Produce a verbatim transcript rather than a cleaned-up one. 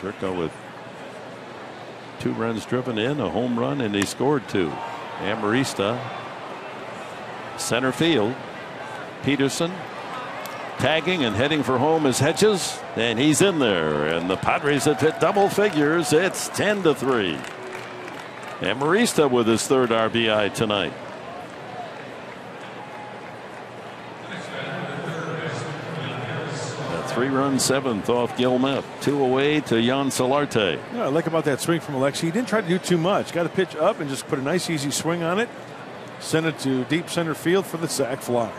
Chirko with two runs driven in, a home run, and he scored two. Amarista, center field. Peterson tagging and heading for home is Hedges, and he's in there. And the Padres have hit double figures. It's ten to three. Amarista with his third R B I tonight. Three-run seventh off Gilmeth. Two away to Jan Salarte. Yeah, I like about that swing from Alexi. He didn't try to do too much. Got a pitch up and just put a nice, easy swing on it. Sent it to deep center field for the sac fly.